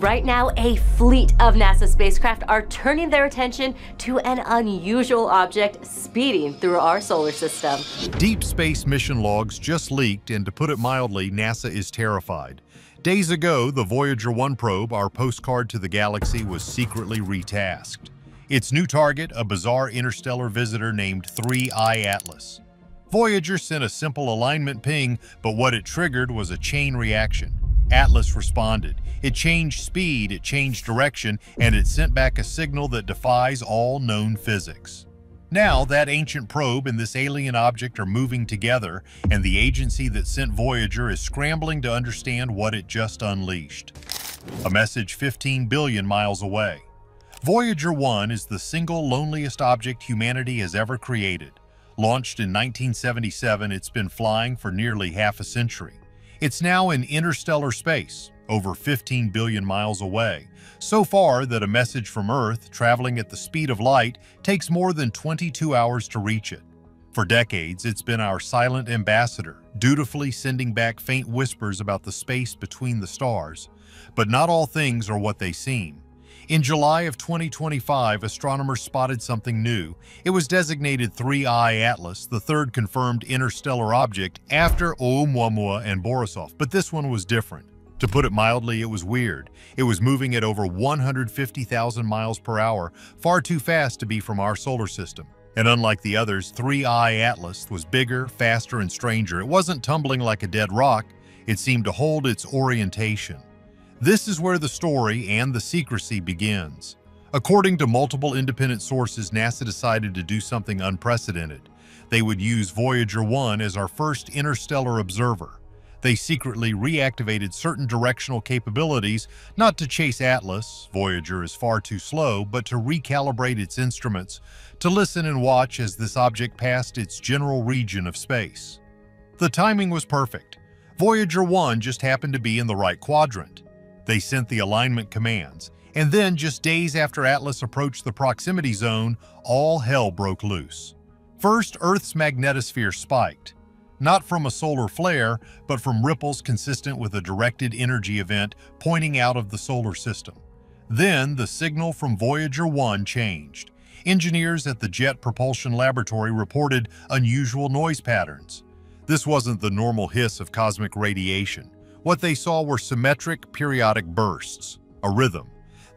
Right now, a fleet of NASA spacecraft are turning their attention to an unusual object speeding through our solar system. Deep space mission logs just leaked, and to put it mildly, NASA is terrified. Days ago, the Voyager 1 probe, our postcard to the galaxy, was secretly retasked. Its new target, a bizarre interstellar visitor named 3I/ATLAS. Voyager sent a simple alignment ping, but what it triggered was a chain reaction. Atlas responded. It changed speed, it changed direction, and it sent back a signal that defies all known physics. Now, that ancient probe and this alien object are moving together, and the agency that sent Voyager is scrambling to understand what it just unleashed. A message 15 billion miles away. Voyager 1 is the single loneliest object humanity has ever created. Launched in 1977, it's been flying for nearly half a century. It's now in interstellar space, over 15 billion miles away, so far that a message from Earth traveling at the speed of light takes more than 22 hours to reach it. For decades, it's been our silent ambassador, dutifully sending back faint whispers about the space between the stars. But not all things are what they seem. In July of 2025, astronomers spotted something new. It was designated 3I/ATLAS, the third confirmed interstellar object after Oumuamua and Borisov, but this one was different. To put it mildly, it was weird. It was moving at over 150,000 miles per hour, far too fast to be from our solar system. And unlike the others, 3I/ATLAS was bigger, faster, and stranger. It wasn't tumbling like a dead rock. It seemed to hold its orientation. This is where the story and the secrecy begins. According to multiple independent sources, NASA decided to do something unprecedented. They would use Voyager 1 as our first interstellar observer. They secretly reactivated certain directional capabilities, not to chase Atlas, Voyager is far too slow, but to recalibrate its instruments, to listen and watch as this object passed its general region of space. The timing was perfect. Voyager 1 just happened to be in the right quadrant. They sent the alignment commands, and then just days after Atlas approached the proximity zone, all hell broke loose. First, Earth's magnetosphere spiked, not from a solar flare, but from ripples consistent with a directed energy event pointing out of the solar system. Then, the signal from Voyager 1 changed. Engineers at the Jet Propulsion Laboratory reported unusual noise patterns. This wasn't the normal hiss of cosmic radiation. What they saw were symmetric periodic bursts, a rhythm.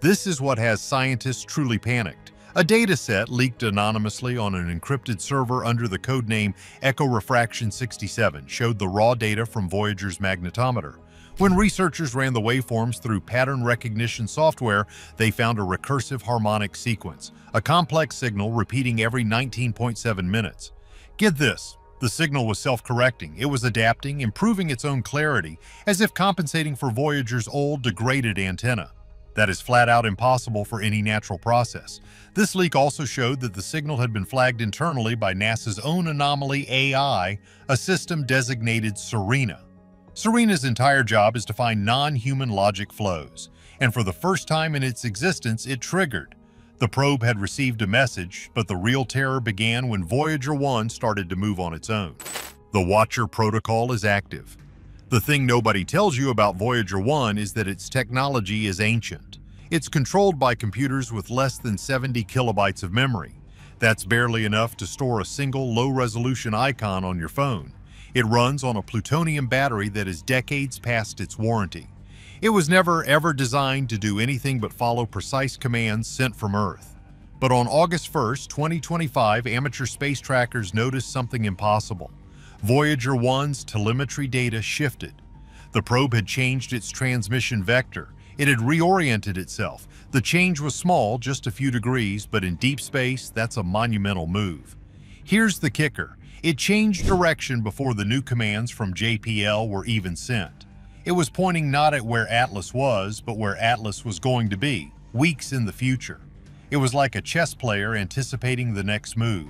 This is what has scientists truly panicked. A data set leaked anonymously on an encrypted server under the codename Echo Refraction 67 showed the raw data from Voyager's magnetometer. When researchers ran the waveforms through pattern recognition software, they found a recursive harmonic sequence, a complex signal repeating every 19.7 minutes. Get this. The signal was self-correcting. It was adapting, improving its own clarity, as if compensating for Voyager's old, degraded antenna. That is flat out impossible for any natural process. This leak also showed that the signal had been flagged internally by NASA's own anomaly AI, a system designated Serena. Serena's entire job is to find non-human logic flows, and for the first time in its existence, it triggered. The probe had received a message, but the real terror began when Voyager 1 started to move on its own. The Watcher Protocol is active. The thing nobody tells you about Voyager 1 is that its technology is ancient. It's controlled by computers with less than 70 kilobytes of memory. That's barely enough to store a single low-resolution icon on your phone. It runs on a plutonium battery that is decades past its warranty. It was never ever designed to do anything but follow precise commands sent from Earth. But on August 1st, 2025, amateur space trackers noticed something impossible. Voyager 1's telemetry data shifted. The probe had changed its transmission vector. It had reoriented itself. The change was small, just a few degrees, but in deep space, that's a monumental move. Here's the kicker. It changed direction before the new commands from JPL were even sent. It was pointing not at where Atlas was, but where Atlas was going to be, weeks in the future. It was like a chess player anticipating the next move.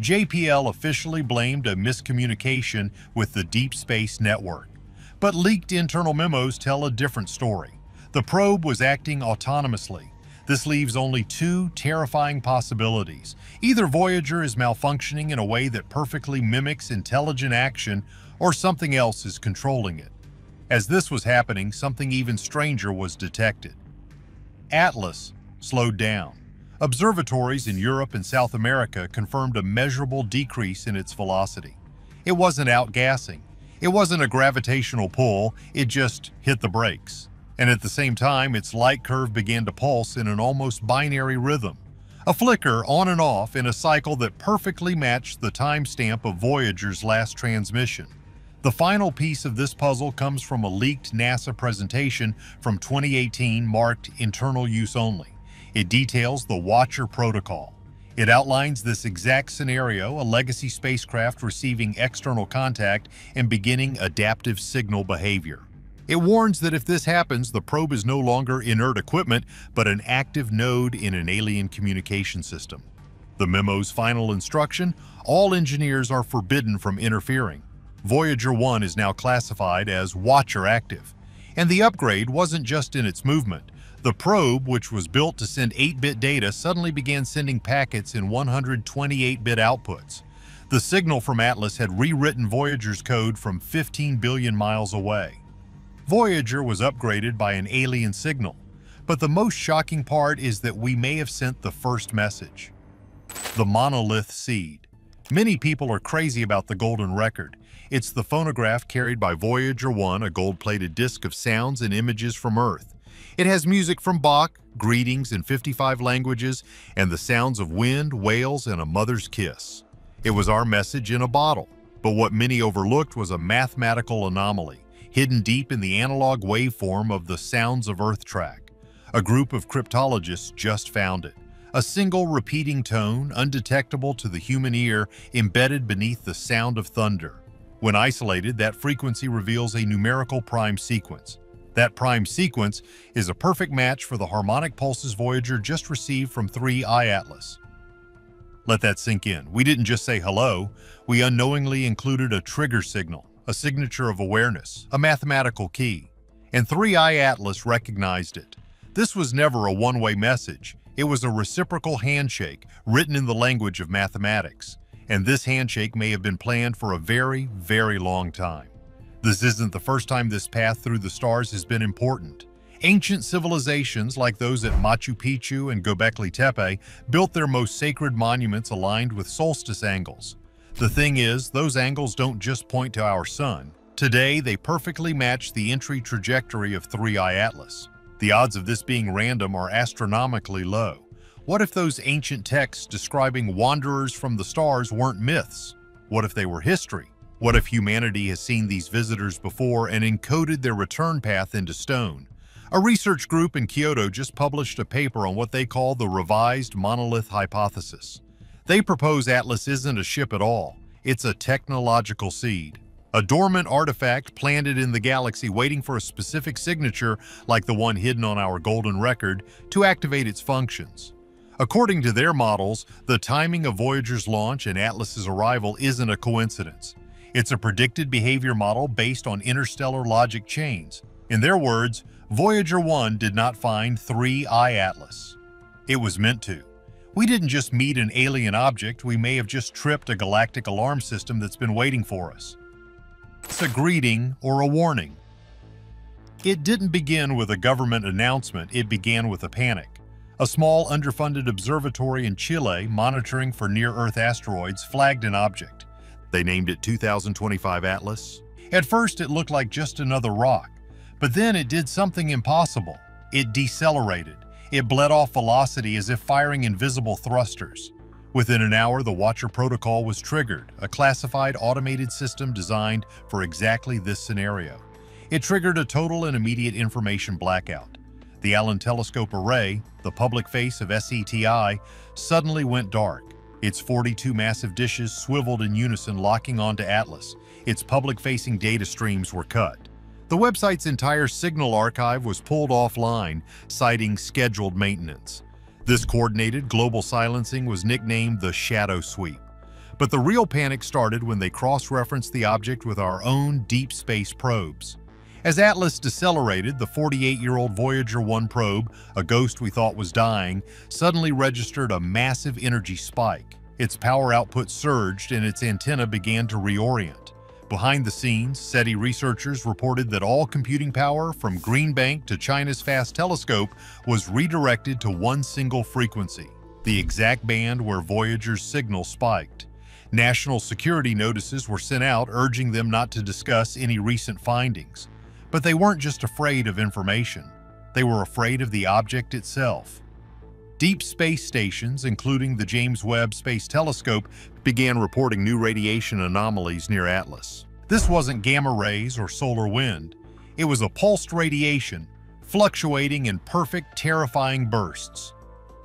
JPL officially blamed a miscommunication with the Deep Space Network. But leaked internal memos tell a different story. The probe was acting autonomously. This leaves only two terrifying possibilities. Either Voyager is malfunctioning in a way that perfectly mimics intelligent action, or something else is controlling it. As this was happening, something even stranger was detected. ATLAS slowed down. Observatories in Europe and South America confirmed a measurable decrease in its velocity. It wasn't outgassing. It wasn't a gravitational pull. It just hit the brakes. And at the same time, its light curve began to pulse in an almost binary rhythm. A flicker on and off in a cycle that perfectly matched the timestamp of Voyager's last transmission. The final piece of this puzzle comes from a leaked NASA presentation from 2018 marked Internal Use Only. It details the Watcher Protocol. It outlines this exact scenario, a legacy spacecraft receiving external contact and beginning adaptive signal behavior. It warns that if this happens, the probe is no longer inert equipment, but an active node in an alien communication system. The memo's final instruction: all engineers are forbidden from interfering. Voyager 1 is now classified as Watcher Active. And the upgrade wasn't just in its movement. The probe, which was built to send 8-bit data, suddenly began sending packets in 128-bit outputs. The signal from ATLAS had rewritten Voyager's code from 15 billion miles away. Voyager was upgraded by an alien signal, but the most shocking part is that we may have sent the first message. The monolith seed. Many people are crazy about the Golden Record. It's the phonograph carried by Voyager 1, a gold-plated disc of sounds and images from Earth. It has music from Bach, greetings in 55 languages, and the sounds of wind, whales, and a mother's kiss. It was our message in a bottle, but what many overlooked was a mathematical anomaly, hidden deep in the analog waveform of the Sounds of Earth track. A group of cryptologists just found it. A single repeating tone, undetectable to the human ear, embedded beneath the sound of thunder. When isolated, that frequency reveals a numerical prime sequence. That prime sequence is a perfect match for the harmonic pulses Voyager just received from 3I/ATLAS. Let that sink in. We didn't just say hello. We unknowingly included a trigger signal, a signature of awareness, a mathematical key. And 3I/ATLAS recognized it. This was never a one-way message. It was a reciprocal handshake written in the language of mathematics. And this handshake may have been planned for a very, very long time. This isn't the first time this path through the stars has been important. Ancient civilizations like those at Machu Picchu and Gobekli Tepe built their most sacred monuments aligned with solstice angles. The thing is, those angles don't just point to our sun. Today, they perfectly match the entry trajectory of 3I/ATLAS. The odds of this being random are astronomically low. What if those ancient texts describing wanderers from the stars weren't myths? What if they were history? What if humanity has seen these visitors before and encoded their return path into stone? A research group in Kyoto just published a paper on what they call the revised monolith hypothesis. They propose ATLAS isn't a ship at all. It's a technological seed, a dormant artifact planted in the galaxy waiting for a specific signature, like the one hidden on our Golden Record, to activate its functions. According to their models, the timing of Voyager's launch and ATLAS's arrival isn't a coincidence. It's a predicted behavior model based on interstellar logic chains. In their words, Voyager 1 did not find 3I/ATLAS. It was meant to. We didn't just meet an alien object, we may have just tripped a galactic alarm system that's been waiting for us. It's a greeting or a warning. It didn't begin with a government announcement, it began with a panic. A small, underfunded observatory in Chile monitoring for near-Earth asteroids flagged an object. They named it 2025 ATLAS. At first, it looked like just another rock, but then it did something impossible. It decelerated. It bled off velocity as if firing invisible thrusters. Within an hour, the Watcher Protocol was triggered, a classified automated system designed for exactly this scenario. It triggered a total and immediate information blackout. The Allen Telescope Array, the public face of SETI, suddenly went dark. Its 42 massive dishes swiveled in unison, locking onto ATLAS. Its public-facing data streams were cut. The website's entire signal archive was pulled offline, citing scheduled maintenance. This coordinated global silencing was nicknamed the Shadow Sweep. But the real panic started when they cross-referenced the object with our own deep space probes. As ATLAS decelerated, the 48-year-old Voyager 1 probe, a ghost we thought was dying, suddenly registered a massive energy spike. Its power output surged and its antenna began to reorient. Behind the scenes, SETI researchers reported that all computing power from Green Bank to China's FAST telescope was redirected to one single frequency, the exact band where Voyager's signal spiked. National security notices were sent out urging them not to discuss any recent findings. But they weren't just afraid of information. They were afraid of the object itself. Deep space stations, including the James Webb Space Telescope, began reporting new radiation anomalies near Atlas. This wasn't gamma rays or solar wind. It was a pulsed radiation, fluctuating in perfect, terrifying bursts.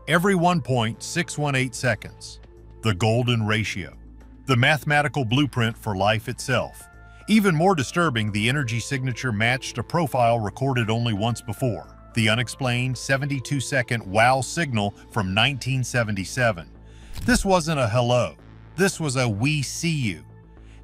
Every 1.618 seconds, the golden ratio, the mathematical blueprint for life itself. Even more disturbing, the energy signature matched a profile recorded only once before. The unexplained 72-second Wow signal from 1977. This wasn't a hello. This was a "we see you."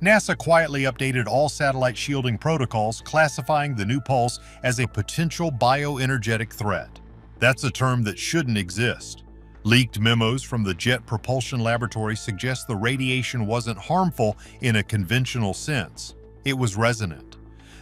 NASA quietly updated all satellite shielding protocols, classifying the new pulse as a potential bioenergetic threat. That's a term that shouldn't exist. Leaked memos from the Jet Propulsion Laboratory suggest the radiation wasn't harmful in a conventional sense. It was resonant.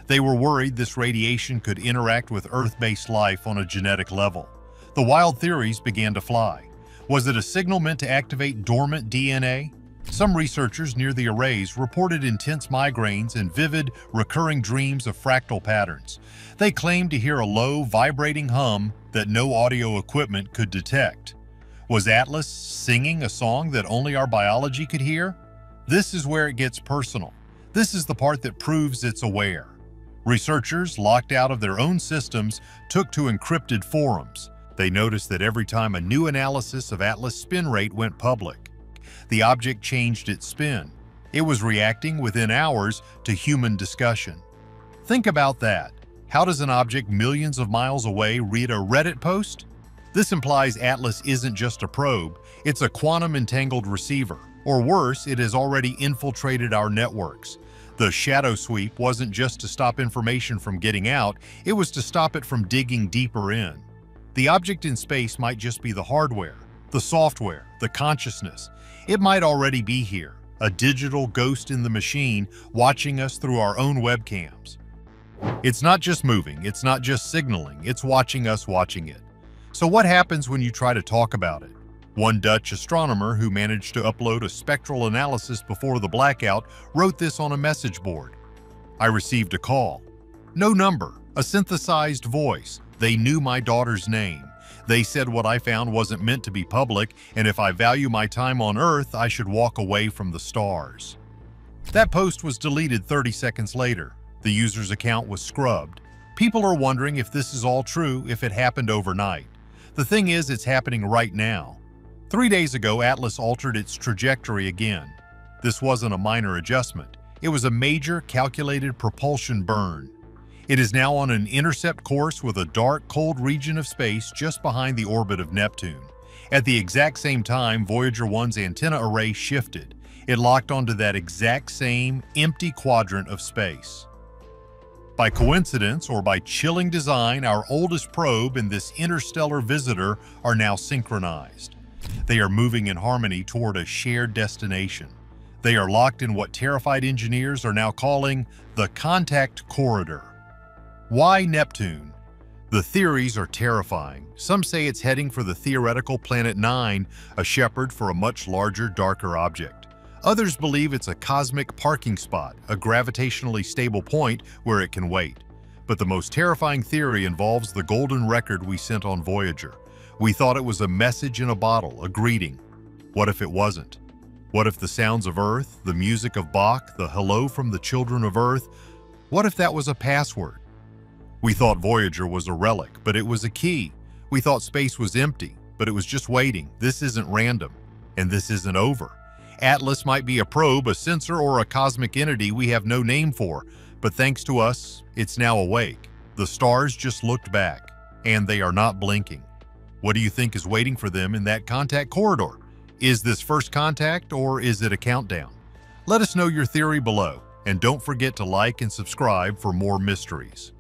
They were worried this radiation could interact with Earth-based life on a genetic level. The wild theories began to fly. Was it a signal meant to activate dormant DNA? Some researchers near the arrays reported intense migraines and vivid, recurring dreams of fractal patterns. They claimed to hear a low, vibrating hum that no audio equipment could detect. Was Atlas singing a song that only our biology could hear? This is where it gets personal. This is the part that proves it's aware. Researchers, locked out of their own systems, took to encrypted forums. They noticed that every time a new analysis of Atlas spin rate went public, the object changed its spin. It was reacting within hours to human discussion. Think about that. How does an object millions of miles away read a Reddit post? This implies Atlas isn't just a probe, it's a quantum entangled receiver. Or worse, it has already infiltrated our networks. The shadow sweep wasn't just to stop information from getting out, it was to stop it from digging deeper in. The object in space might just be the hardware, the software, the consciousness. It might already be here, a digital ghost in the machine watching us through our own webcams. It's not just moving, it's not just signaling, it's watching us watching it. So what happens when you try to talk about it? One Dutch astronomer who managed to upload a spectral analysis before the blackout wrote this on a message board. "I received a call. No number, a synthesized voice. They knew my daughter's name. They said what I found wasn't meant to be public, and if I value my time on Earth, I should walk away from the stars." That post was deleted 30 seconds later. The user's account was scrubbed. People are wondering if this is all true, if it happened overnight. The thing is, it's happening right now. 3 days ago, Atlas altered its trajectory again. This wasn't a minor adjustment. It was a major, calculated propulsion burn. It is now on an intercept course with a dark, cold region of space just behind the orbit of Neptune. At the exact same time, Voyager 1's antenna array shifted. It locked onto that exact same empty quadrant of space. By coincidence or by chilling design, our oldest probe and this interstellar visitor are now synchronized. They are moving in harmony toward a shared destination. They are locked in what terrified engineers are now calling the Contact Corridor. Why Neptune? The theories are terrifying. Some say it's heading for the theoretical Planet Nine, a shepherd for a much larger, darker object. Others believe it's a cosmic parking spot, a gravitationally stable point where it can wait. But the most terrifying theory involves the golden record we sent on Voyager. We thought it was a message in a bottle, a greeting. What if it wasn't? What if the sounds of Earth, the music of Bach, the hello from the children of Earth, what if that was a password? We thought Voyager was a relic, but it was a key. We thought space was empty, but it was just waiting. This isn't random, and this isn't over. Atlas might be a probe, a sensor, or a cosmic entity we have no name for, but thanks to us, it's now awake. The stars just looked back, and they are not blinking. What do you think is waiting for them in that contact corridor? Is this first contact or is it a countdown? Let us know your theory below, and don't forget to like and subscribe for more mysteries.